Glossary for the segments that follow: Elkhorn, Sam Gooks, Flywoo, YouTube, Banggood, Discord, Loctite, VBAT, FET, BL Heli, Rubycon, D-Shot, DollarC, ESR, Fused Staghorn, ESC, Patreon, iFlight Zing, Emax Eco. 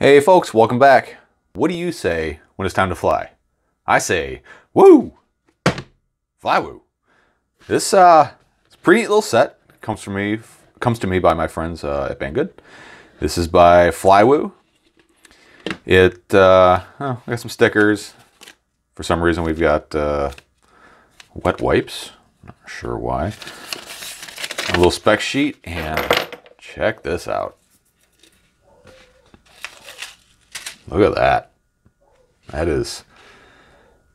Hey folks, welcome back. What do you say when it's time to fly? I say, woo! Flywoo. This it's a pretty neat little set. It comes to me by my friends at Banggood. This is by Flywoo. It I got some stickers. For some reason we've got wet wipes. Not sure why. A little spec sheet, and check this out. Look at that.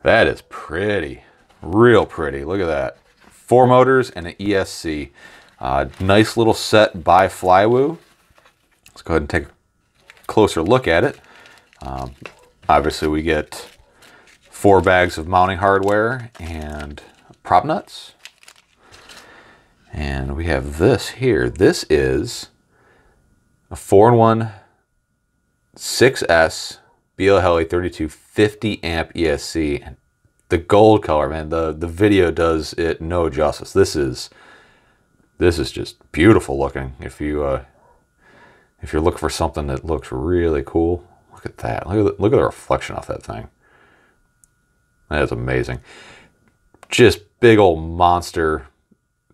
That is pretty. Real pretty. Look at that. Four motors and an ESC. Nice little set by Flywoo. Let's go ahead and take a closer look at it. Obviously we get four bags of mounting hardware and prop nuts. And we have this here. This is a 4-in-1 6S BL Heli 3250 amp ESC, and the gold color, man, the video does it no justice. This is just beautiful looking. If you're looking for something that looks really cool, look at that. Look at the reflection off that thing. That is amazing. Just big old monster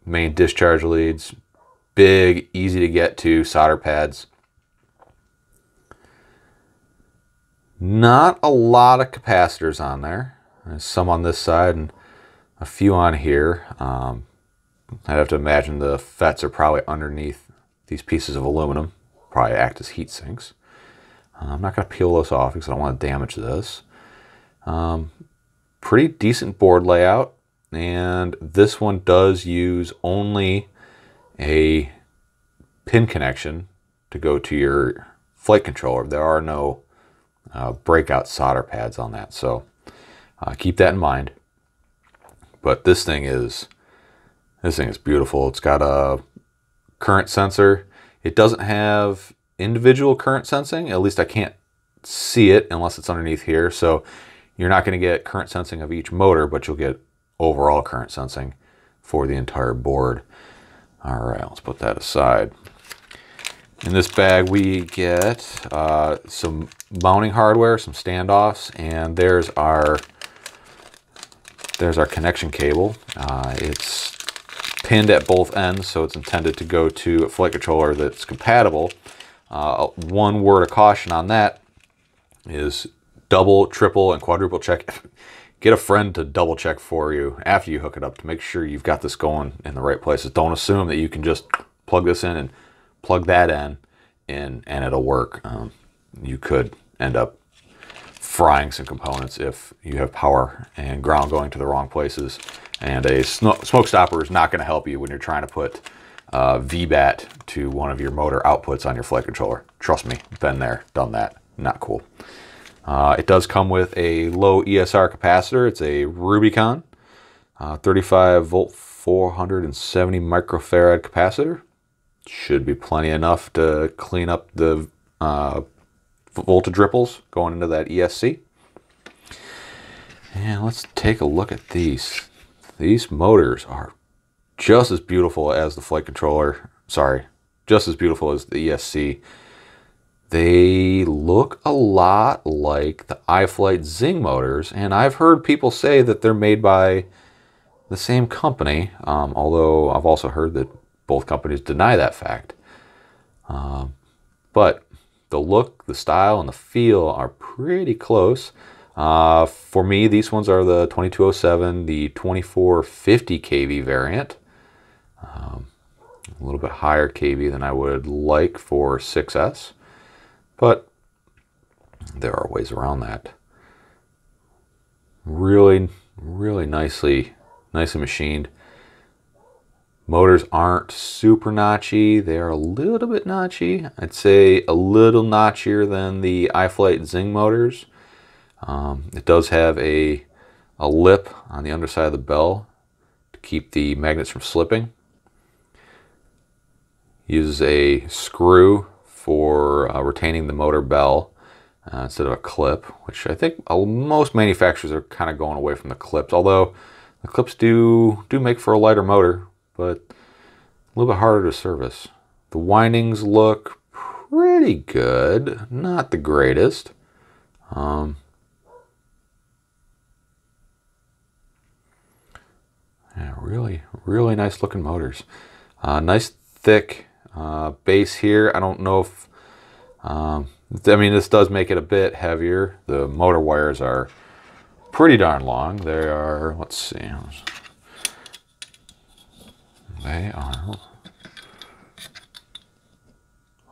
main discharge leads, big, easy to get to solder pads. Not a lot of capacitors on there. There's some on this side and a few on here. I'd have to imagine the FETs are probably underneath these pieces of aluminum. Probably act as heat sinks. I'm not going to peel those off because I don't want to damage this. Pretty decent board layout. And this one does use only a pin connection to go to your flight controller. There are no breakout solder pads on that, so keep that in mind. But this thing is beautiful. It's got a current sensor. It doesn't have individual current sensing, at least I can't see it unless it's underneath here, so you're not going to get current sensing of each motor, but you'll get overall current sensing for the entire board. All right, let's put that aside. In this bag, we get some mounting hardware, some standoffs, and there's our connection cable. It's pinned at both ends, so it's intended to go to a flight controller that's compatible. One word of caution on that is double, triple, and quadruple check. Get a friend to double check for you after you hook it up to make sure you've got this going in the right places. Don't assume that you can just plug this in and plug that in and it'll work. You could end up frying some components if you have power and ground going to the wrong places, and a smoke stopper is not going to help you when you're trying to put VBAT to one of your motor outputs on your flight controller. Trust me, been there, done that. Not cool. It does come with a low ESR capacitor. It's a Rubycon 35 volt 470 microfarad capacitor. Should be plenty enough to clean up the voltage ripples going into that ESC. And let's take a look at these. These motors are just as beautiful as the flight controller. Sorry, just as beautiful as the ESC. They look a lot like the iFlight Zing motors, and I've heard people say that they're made by the same company, although I've also heard that both companies deny that fact. But the look, the style, and the feel are pretty close. For me, these ones are the 2207, the 2450 kV variant. A little bit higher kV than I would like for 6S, but there are ways around that. Really, really nicely machined. Motors aren't super notchy. They are a little bit notchy. I'd say a little notchier than the iFlight Zing motors. It does have a lip on the underside of the bell to keep the magnets from slipping. Uses a screw for retaining the motor bell instead of a clip, which I think most manufacturers are kind of going away from the clips, although the clips do make for a lighter motor, but a little bit harder to service. The windings look pretty good. Not the greatest. Yeah, really nice looking motors. Nice thick base here. I don't know if, I mean, this does make it a bit heavier. The motor wires are pretty darn long. They are, let's see. They are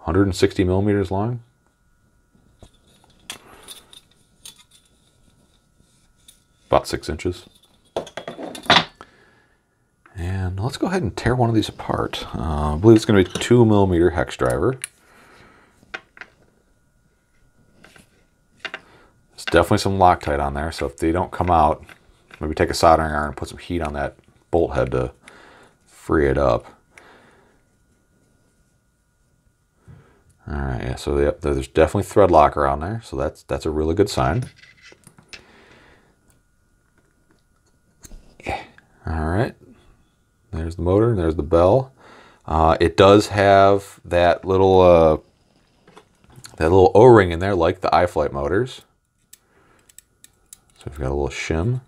160 millimeters long. About 6 inches. And let's go ahead and tear one of these apart. I believe it's going to be 2 millimeter hex driver. There's definitely some Loctite on there, so if they don't come out, maybe take a soldering iron and put some heat on that bolt head to free it up. All right, yeah, so yep, there's definitely thread lock around there, so that's a really good sign. Yeah. All right. There's the motor, and there's the bell. It does have that little O-ring in there, like the iFlight motors. So we've got a little shim.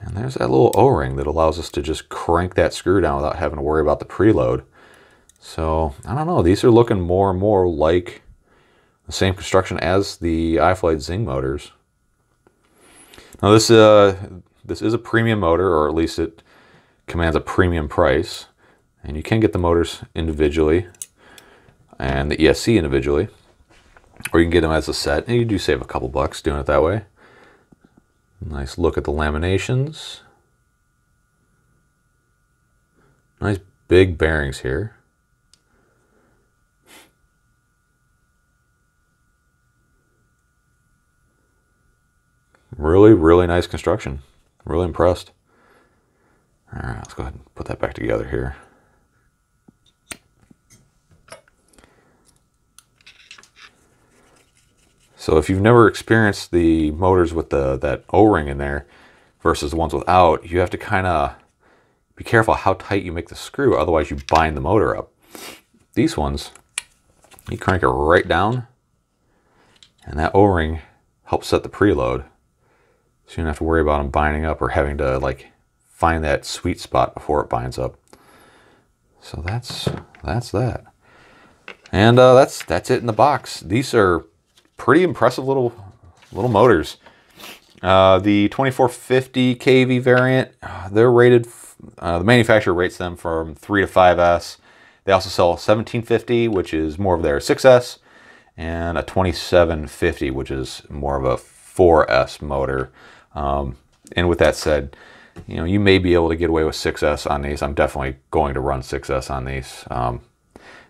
And there's that little O-ring that allows us to just crank that screw down without having to worry about the preload. So, I don't know, these are looking more and more like the same construction as the iFlight Zing motors. Now this is a premium motor, or at least it commands a premium price. And you can get the motors individually and the ESC individually, or you can get them as a set, and you do save a couple bucks doing it that way. Nice look at the laminations. Nice big bearings here. Really nice construction. Really impressed. All right, let's go ahead and put that back together here. So if you've never experienced the motors with that O-ring in there versus the ones without, you have to kind of be careful how tight you make the screw, otherwise you bind the motor up. These ones, you crank it right down, and that O-ring helps set the preload. So you don't have to worry about them binding up or having to like find that sweet spot before it binds up. So that's that. And that's it in the box. These are pretty impressive little motors. The 2450 kV variant, they're rated, the manufacturer rates them from 3 to 5S. They also sell a 1750, which is more of their 6S, and a 2750, which is more of a 4S motor. And with that said, you know, you may be able to get away with 6S on these. I'm definitely going to run 6S on these.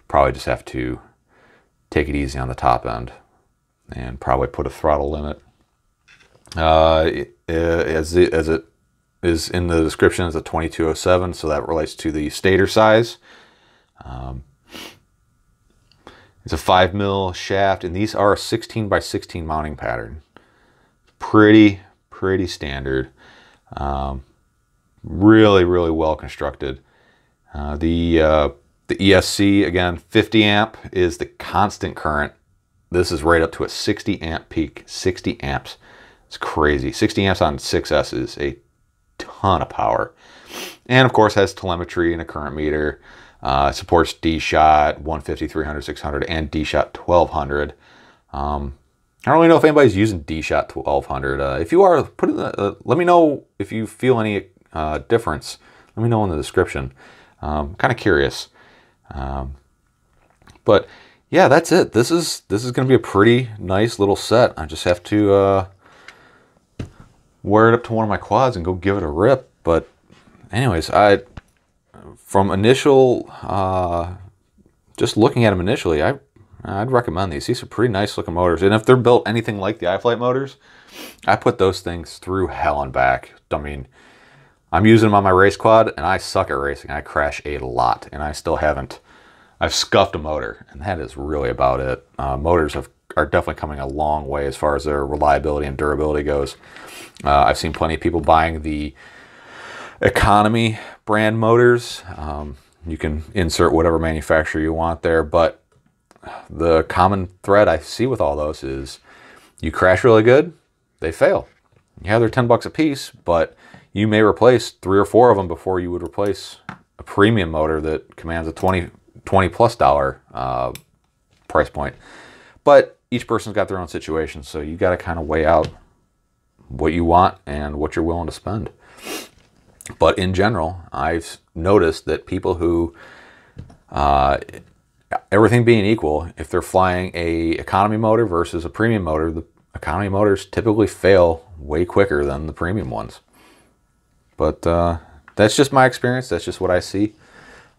Probably just have to take it easy on the top end and probably put a throttle limit. As it is in the description, it's a 2207, so that relates to the stator size. It's a 5 mil shaft, and these are a 16 by 16 mounting pattern. Pretty standard. Really well constructed. The ESC, again, 50 amp is the constant current. This is right up to a 60 amp peak. 60 amps. It's crazy. 60 amps on 6S is a ton of power. And of course has telemetry and a current meter. Supports D-Shot 150, 300, 600, and D-Shot 1200. I don't really know if anybody's using D-Shot 1200. If you are, put in the, let me know if you feel any difference. Let me know in the description. Kind of curious. But yeah, that's it. This is going to be a pretty nice little set. I just have to wear it up to one of my quads and go give it a rip. But anyways, from initial, just looking at them initially, I'd recommend these. These are pretty nice looking motors. And if they're built anything like the iFlight motors, I put those things through hell and back. I mean, I'm using them on my race quad and I suck at racing. I crash a lot and I still haven't. I've scuffed a motor and that is really about it. Motors are definitely coming a long way as far as their reliability and durability goes. I've seen plenty of people buying the economy brand motors. You can insert whatever manufacturer you want there, but the common thread I see with all those is you crash really good, they fail. Yeah, they're 10 bucks a piece, but you may replace 3 or 4 of them before you would replace a premium motor that commands a $20 plus price point. But each person's got their own situation, so you got to kind of weigh out what you want and what you're willing to spend. But in general, I've noticed that people who, everything being equal, if they're flying a economy motor versus a premium motor, the economy motors typically fail way quicker than the premium ones. But that's just my experience. That's just what I see.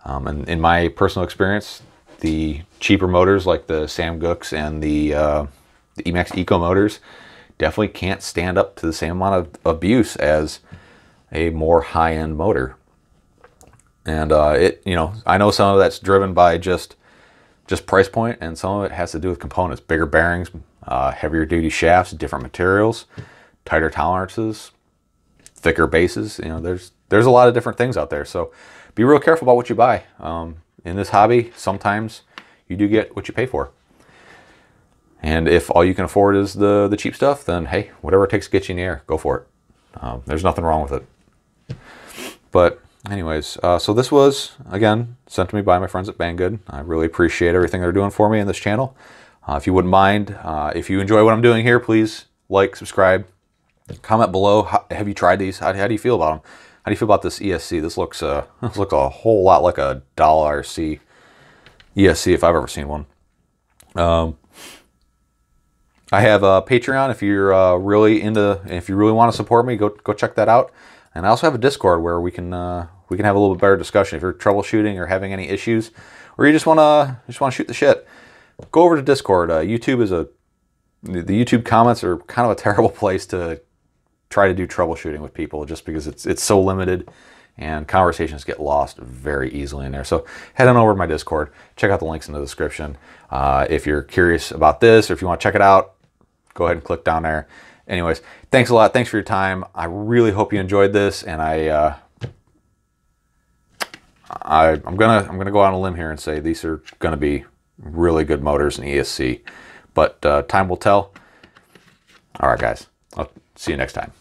And in my personal experience, the cheaper motors like the Sam Gooks and the Emax Eco motors definitely can't stand up to the same amount of abuse as a more high-end motor. And you know, I know some of that's driven by just price point, and some of it has to do with components, bigger bearings, heavier duty shafts, different materials, tighter tolerances, thicker bases. You know, there's a lot of different things out there. So be real careful about what you buy. In this hobby, sometimes you do get what you pay for. And if all you can afford is the cheap stuff, then hey, whatever it takes to get you in the air, go for it. There's nothing wrong with it. But anyways, so this was, again, sent to me by my friends at Banggood. I really appreciate everything they're doing for me in this channel. If you wouldn't mind, if you enjoy what I'm doing here, please like, subscribe, comment below. Have you tried these? How do you feel about them? How do you feel about this ESC? This looks a whole lot like a DollarC ESC if I've ever seen one. I have a Patreon if you're if you really want to support me, go check that out. And I also have a Discord where we can have a little bit better discussion if you're troubleshooting or having any issues, or you just want to shoot the shit. Go over to Discord. YouTube is the YouTube comments are kind of a terrible place to try to do troubleshooting with people, just because it's so limited and conversations get lost very easily in there. So head on over to my Discord, check out the links in the description. If you're curious about this or if you want to check it out, go ahead and click down there. Anyways, thanks a lot. Thanks for your time. I really hope you enjoyed this, and I'm gonna go out on a limb here and say these are gonna be really good motors in ESC, but time will tell. All right, guys, I'll see you next time.